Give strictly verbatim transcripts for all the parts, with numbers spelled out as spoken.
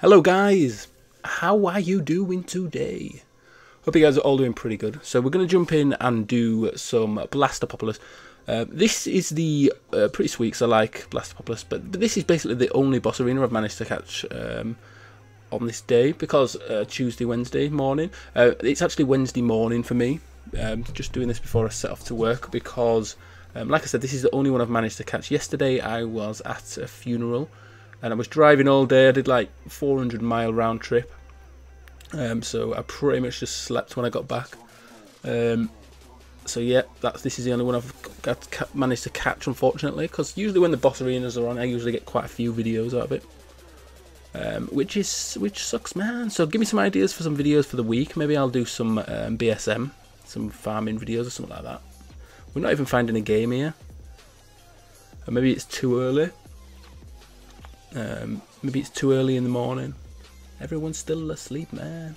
Hello guys, how are you doing today? Hope you guys are all doing pretty good. So we're going to jump in and do some Blastapopoulos. Uh, this is the uh, pretty sweet because I like Blastapopoulos, but, but this is basically the only boss arena I've managed to catch um, on this day because uh, Tuesday, Wednesday morning. Uh, it's actually Wednesday morning for me, um, just doing this before I set off to work because, um, like I said, this is the only one I've managed to catch. Yesterday I was at a funeral. And I was driving all day. I did like four hundred mile round trip, um, so I pretty much just slept when I got back. Um, so yeah, that's this is the only one I've got, managed to catch, unfortunately, because usually when the boss arenas are on, I usually get quite a few videos out of it, um, which is which sucks, man. So give me some ideas for some videos for the week. Maybe I'll do some um, B S M, some farming videos or something like that. We're not even finding a game here, or maybe it's too early. Um, maybe it's too early in the morning. Everyone's still asleep, man.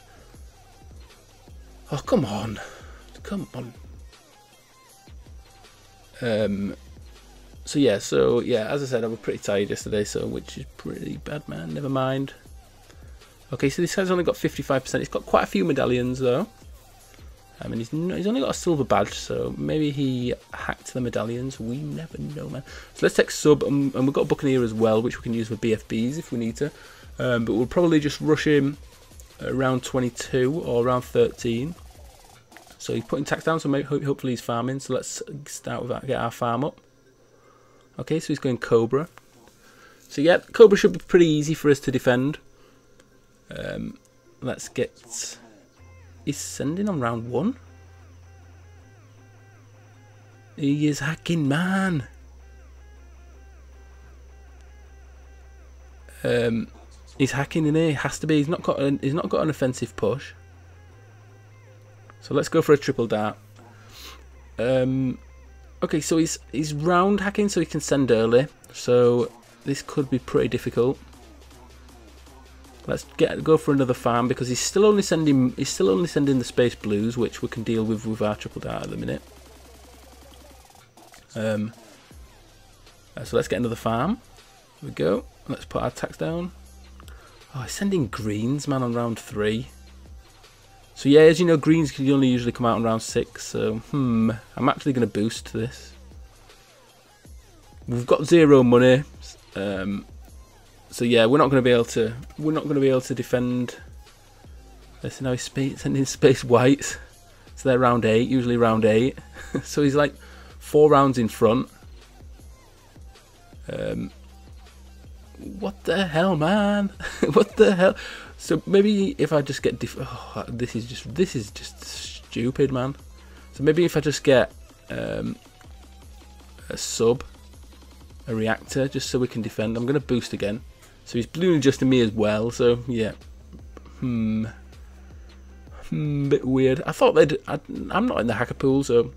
Oh, come on. Come on. Um, so, yeah, so, yeah, as I said, I was pretty tired yesterday, so, which is pretty bad, man. Never mind. Okay, so this guy's only got fifty-five percent. He's got quite a few medallions, though. I mean, he's, not, he's only got a silver badge, so maybe he hacked the medallions. We never know, man. So let's take sub, and, and we've got a Buccaneer as well, which we can use for B F Bs if we need to. Um, but we'll probably just rush him around twenty-two or around thirteen. So he's putting tax down, so maybe, hopefully he's farming. So let's start with that, get our farm up. Okay, so he's going Cobra. So yeah, Cobra should be pretty easy for us to defend. Um, let's get... He's sending on round one. He is hacking, man. Um, he's hacking in here. He has to be. He's not got. An, he's not got an offensive push. So let's go for a triple dart. Um, okay, so he's he's round hacking, so he can send early. So this could be pretty difficult. Let's get go for another farm because he's still only sending he's still only sending the space blues, which we can deal with with our triple dart at the minute. Um, so let's get another farm. There we go. Let's put our tax down. Oh, he's sending greens, man, on round three. So yeah, as you know, greens can only usually come out on round six. So hmm, I'm actually going to boost this. We've got zero money. Um. So yeah, we're not going to be able to. We're not going to be able to defend. Let's see now he's space, sending space whites. So they're round eight, usually round eight. So he's like four rounds in front. Um, what the hell, man? What the hell? So maybe if I just get def oh, this is just this is just stupid, man. So maybe if I just get um, a sub, a reactor, just so we can defend. I'm going to boost again. So he's ballooning just to me as well, so yeah. Hmm. Hmm, bit weird. I thought they'd... I, I'm not in the hacker pool, so...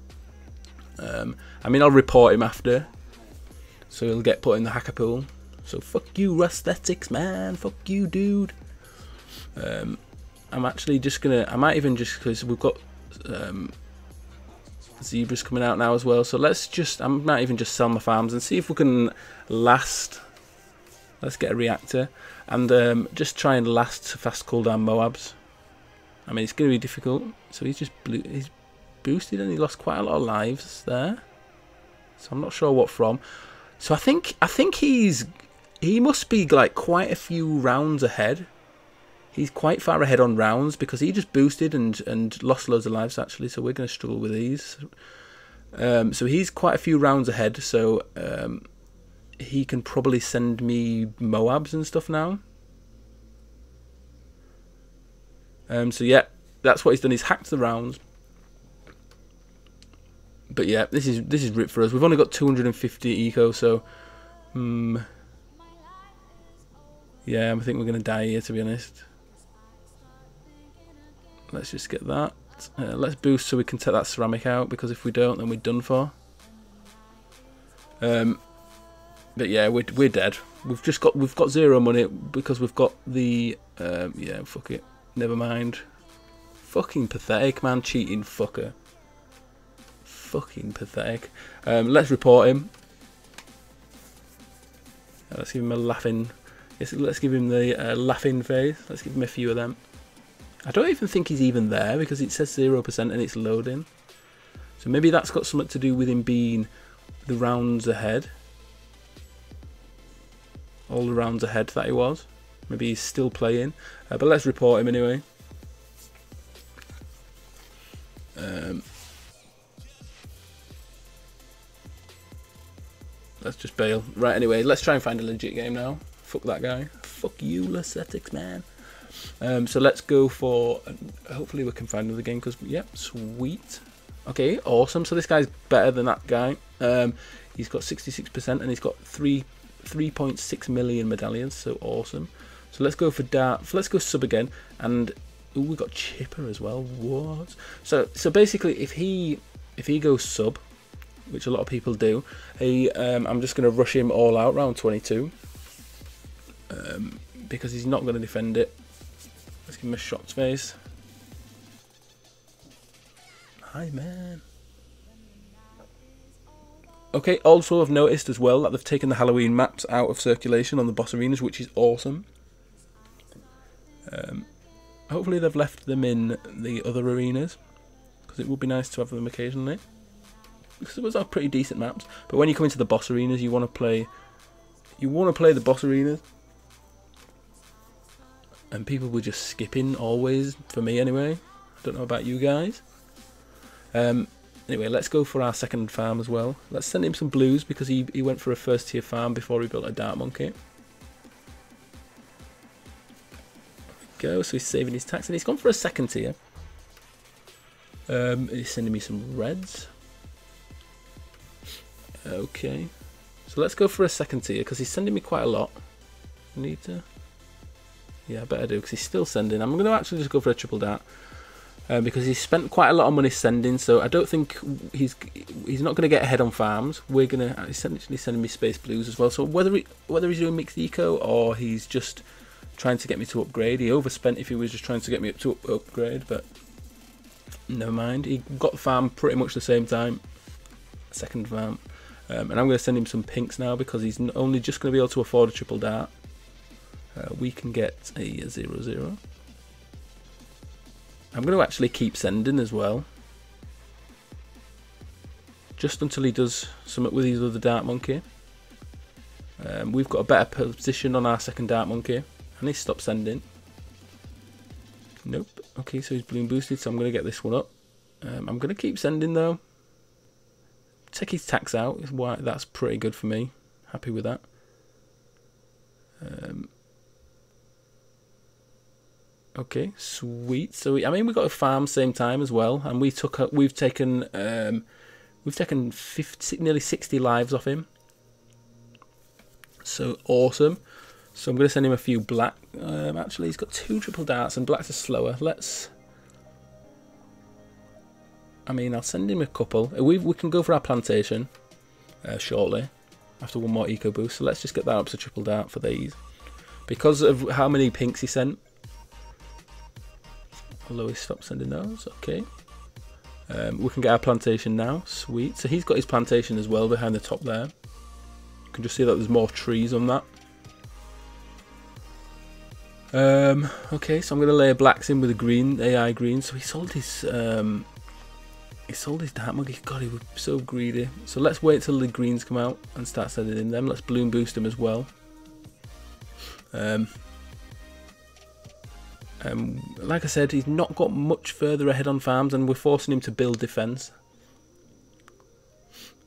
Um, I mean, I'll report him after. So he'll get put in the hacker pool. So fuck you, Rusthetics, man. Fuck you, dude. Um, I'm actually just going to... I might even just... Because we've got... Um, zebras coming out now as well. So let's just... I might even just sell my farms and see if we can last... Let's get a reactor and um, just try and last fast cooldown Moabs. I mean, it's going to be difficult. So he's just blue, he's boosted and he lost quite a lot of lives there. So I'm not sure what from. So I think I think he's he must be like quite a few rounds ahead. He's quite far ahead on rounds because he just boosted and and lost loads of lives actually. So we're going to struggle with these. Um, so he's quite a few rounds ahead. So. Um, He can probably send me Moabs and stuff now. Um, so yeah, that's what he's done. He's hacked the rounds. But yeah, this is this is ripped for us. We've only got two hundred fifty eco, so um, yeah, I think we're gonna die here, to be honest. Let's just get that. Uh, let's boost so we can take that ceramic out because if we don't, then we're done for. Um. But yeah, we're we're dead. We've just got we've got zero money because we've got the um, yeah. Fuck it. Never mind. Fucking pathetic, man. Cheating fucker. Fucking pathetic. Um, let's report him. Let's give him a laughing Let's give him the uh, laughing phase. Let's give him a few of them. I don't even think he's even there because it says zero percent and it's loading. So maybe that's got something to do with him being the rounds ahead. All the rounds ahead that he was. Maybe he's still playing. Uh, but let's report him anyway. Um, let's just bail. Right, anyway, let's try and find a legit game now. Fuck that guy. Fuck you, Lacetics, man. Um, so let's go for... Hopefully we can find another game because... Yep, yeah, sweet. Okay, awesome. So this guy's better than that guy. Um, he's got sixty-six percent and he's got three three point six million medallions. So awesome. So let's go for dart. Let's go sub again. And... Ooh, we got chipper as well. What? So so basically, if he if he goes sub, which a lot of people do, he um, I'm just going to rush him all out round twenty-two. Um, because he's not going to defend it. Let's give him a shot space. Hi, man. Okay, also I've noticed as well that they've taken the Halloween maps out of circulation on the boss arenas, which is awesome. Um, hopefully they've left them in the other arenas, because it would be nice to have them occasionally. Because those are pretty decent maps, but when you come into the boss arenas, you want to play... You want to play the boss arenas. And people were just skipping always, for me anyway. I don't know about you guys. Um, anyway, let's go for our second farm as well. Let's send him some blues because he, he went for a first tier farm before he built a dart monkey. Go, so he's saving his tax and he's gone for a second tier. Um, he's sending me some reds. Okay. So let's go for a second tier because he's sending me quite a lot. I need to... Yeah, I better do because he's still sending. I'm going to actually just go for a triple dart uh, because he's spent quite a lot of money sending. So I don't think he's he's not going to get ahead on farms. We're going to essentially send me space blues as well. So whether he, whether he's doing mixed eco or he's just trying to get me to upgrade, he overspent if he was just trying to get me up to up upgrade. But never mind. He got the farm pretty much the same time. Second farm, um, and I'm going to send him some pinks now because he's only just going to be able to afford a triple dart. Uh, we can get a zero zero. I'm going to actually keep sending as well. Just until he does something with his other dart monkey. Um, we've got a better position on our second dart monkey. And he stopped sending. Nope. Okay, so he's balloon boosted, so I'm going to get this one up. Um, I'm going to keep sending though. Take his tax out. That's pretty good for me. Happy with that. Um... Okay, sweet. So we, I mean, we got a farm same time as well, and we took a, we've taken um, we've taken fifty, nearly sixty lives off him. So awesome. So I'm going to send him a few black. Um, actually, he's got two triple darts, and blacks are slower. Let's. I mean, I'll send him a couple. We we can go for our plantation uh, shortly after one more eco boost. So let's just get that up to triple dart for these because of how many pinks he sent. Although he stopped sending those, okay. Um, we can get our plantation now, sweet. So he's got his plantation as well behind the top there. You can just see that there's more trees on that. Um, okay, so I'm going to layer blacks in with a green, A I green. So he sold his, um, he sold his dart monkey. God, he was so greedy. So let's wait till the greens come out and start sending in them. Let's balloon boost him as well. Um... Um, like I said, he's not got much further ahead on farms and we're forcing him to build defence.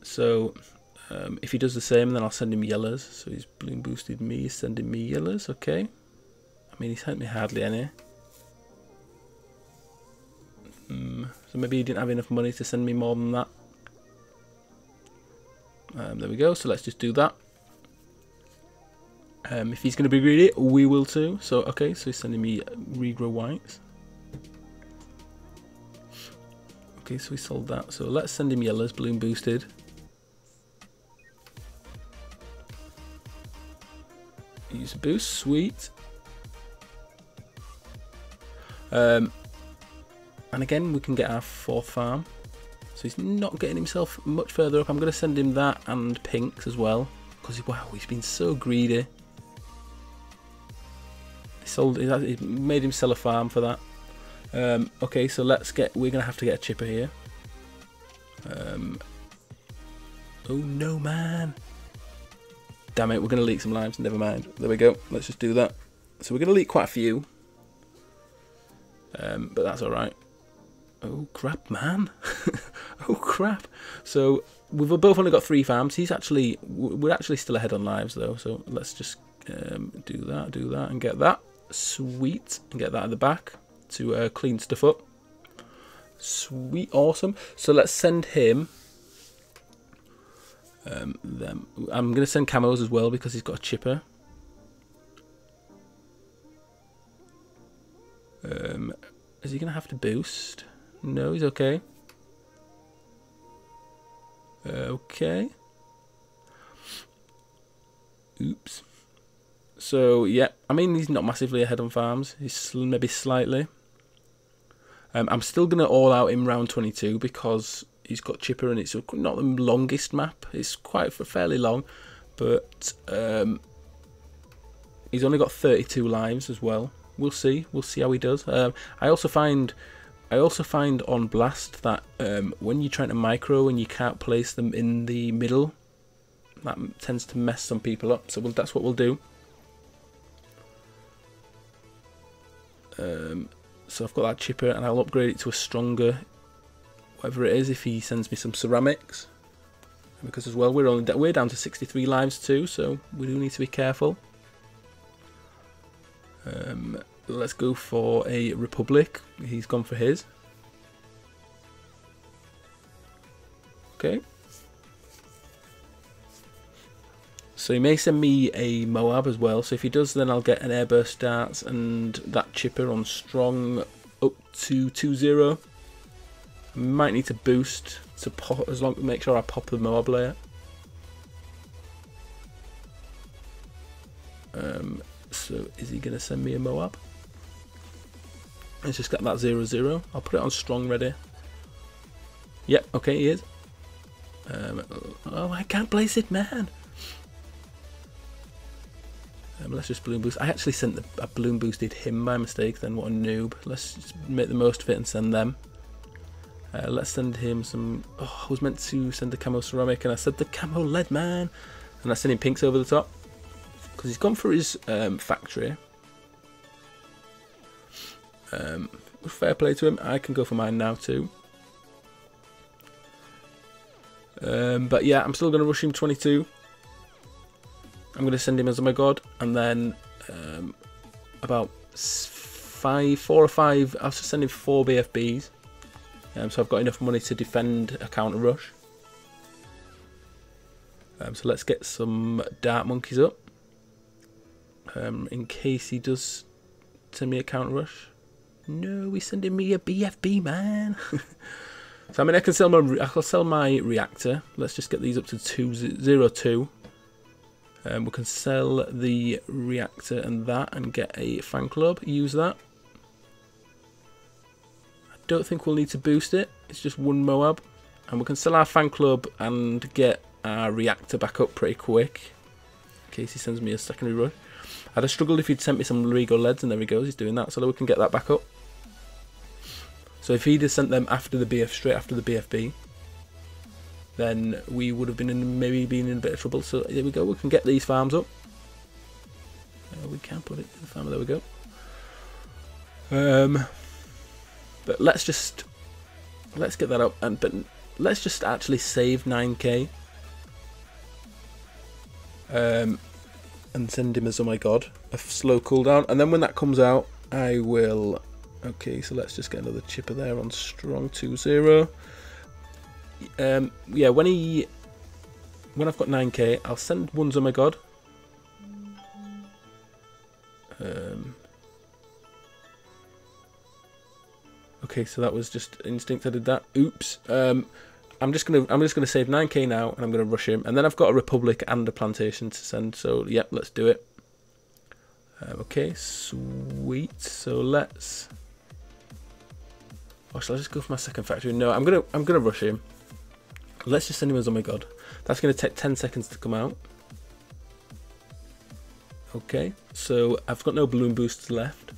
So um, if he does the same, then I'll send him yellows. So he's balloon boosted me, he's sending me yellows, okay. I mean, he sent me hardly any. Um, so maybe he didn't have enough money to send me more than that. Um, there we go, so let's just do that. Um, if he's going to be greedy, we will too. So, okay, so he's sending me regrow whites. Okay, so he sold that. So let's send him yellows, balloon boosted. Use a boost, sweet. Um, and again, we can get our fourth farm. So he's not getting himself much further up. I'm going to send him that and pinks as well. Because, wow, he's been so greedy. sold. He made him sell a farm for that. Um, okay, so let's get. We're gonna have to get a chipper here. Um, oh no, man! Damn it, we're gonna leak some limes. Never mind. There we go. Let's just do that. So we're gonna leak quite a few. Um, but that's all right. Oh crap, man! Oh crap! So we've both only got three farms. He's actually we're actually still ahead on lives though. So let's just um, do that, do that, and get that sweet, and get that at the back to uh, clean stuff up. Sweet, awesome. So let's send him. Um, them. I'm gonna send camos as well because he's got a chipper. Um, is he gonna have to boost? No, he's okay. Uh, okay. Oops. So, yeah. I mean, he's not massively ahead on farms. He's sl maybe slightly. Um, I'm still going to all out in round twenty-two because he's got chipper and it's not the longest map. It's quite fairly long. But um, he's only got thirty-two lives as well. We'll see. We'll see how he does. Um, I also find... I also find on Blast that um, when you're trying to micro and you can't place them in the middle, that tends to mess some people up, so we'll, that's what we'll do. Um, so I've got that chipper and I'll upgrade it to a stronger, whatever it is, if he sends me some ceramics. Because as well, we're, only, we're down to sixty-three lives too, so we do need to be careful. Um... Let's go for a Republic. He's gone for his. Okay. So he may send me a Moab as well. So if he does, then I'll get an Airburst Darts and that chipper on strong up to two zero. Might need to boost to pop, as long make sure I pop the Moab layer. Um, so is he going to send me a Moab? Let's just get that zero zero. I'll put it on strong ready. Yep, okay, he is. Um, oh, I can't place it, man. Um, let's just balloon boost. I actually sent the, I balloon boosted him by mistake then. What a noob. Let's just make the most of it and send them. Uh, let's send him some... Oh, I was meant to send the camo ceramic and I said the camo lead, man. And I sent him pinks over the top. Because he's gone for his um, factory. Um, fair play to him. I can go for mine now too. Um, but yeah, I'm still going to rush him twenty-two. I'm going to send him as my god, and then um, about five, four or five. I'll just send him four B F Bs, um, so I've got enough money to defend a counter rush. Um, so let's get some dart monkeys up um, in case he does send me a counter rush. No, he's sending me a B F B, man. So I mean, I can sell my I can sell my reactor. Let's just get these up to two zero two. Um, we can sell the reactor and that, and get a fan club. Use that. I don't think we'll need to boost it. It's just one Moab, and we can sell our fan club and get our reactor back up pretty quick. In case he sends me a secondary rush. I'd have struggled if he'd sent me some Larigo leads, and there he goes. He's doing that, so that we can get that back up. So if he'd have sent them after the B F, straight after the B F B, then we would have been in, maybe been in a bit of trouble. So there we go. We can get these farms up. Uh, we can put it in the farm. There we go. Um, but let's just let's get that up, and but let's just actually save nine K. Um, and send him as oh my god a slow cooldown, and then when that comes out, I will. Okay, so let's just get another chipper there on strong two zero. Um, yeah, when he, when I've got nine K, I'll send ones oh my god. Um, okay, so that was just instinct. I did that. Oops. Um, I'm just gonna I'm just gonna save nine K now, and I'm gonna rush him, and then I've got a Republic and a plantation to send. So yep, let's do it. Um, okay, sweet. So let's. Or shall I just go for my second factory? No, I'm gonna I'm gonna rush him. Let's just send him as oh my god. That's gonna take ten seconds to come out. Okay, so I've got no balloon boosts left.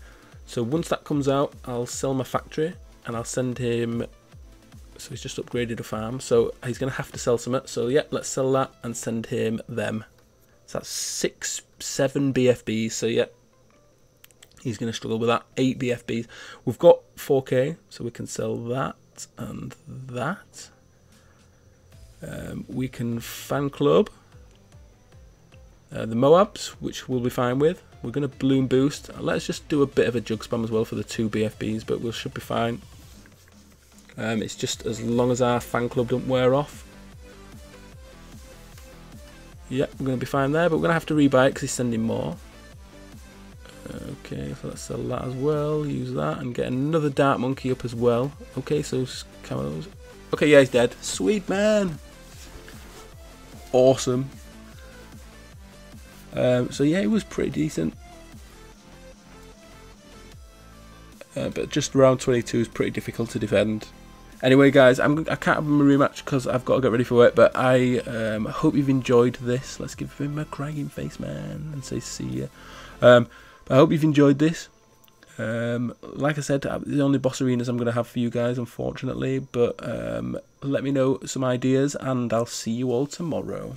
So once that comes out, I'll sell my factory and I'll send him. So he's just upgraded a farm, so he's going to have to sell some. So yeah, let's sell that and send him them. So that's six, seven B F Bs. So yeah, he's going to struggle with that. Eight B F Bs. We've got four K, so we can sell that and that. Um, we can fan club uh, the Moabs, which we'll be fine with. We're going to balloon boost. Let's just do a bit of a jug spam as well for the two B F Bs, but we should be fine. Um, it's just as long as our fan club don't wear off. Yeah, we're going to be fine there, but we're going to have to rebuy it because he's sending more. Okay, so let's sell that as well, use that, and get another dart monkey up as well. Okay, so camos. Okay, yeah, he's dead. Sweet, man. Awesome. Um, so yeah, it was pretty decent. Uh, but just round twenty-two is pretty difficult to defend. Anyway, guys, I'm, I can't have my rematch because I've got to get ready for it. But I um, hope you've enjoyed this. Let's give him a cracking face, man, and say see ya. Um, but I hope you've enjoyed this. Um, like I said, the only boss arenas I'm going to have for you guys, unfortunately. But um, let me know some ideas, and I'll see you all tomorrow.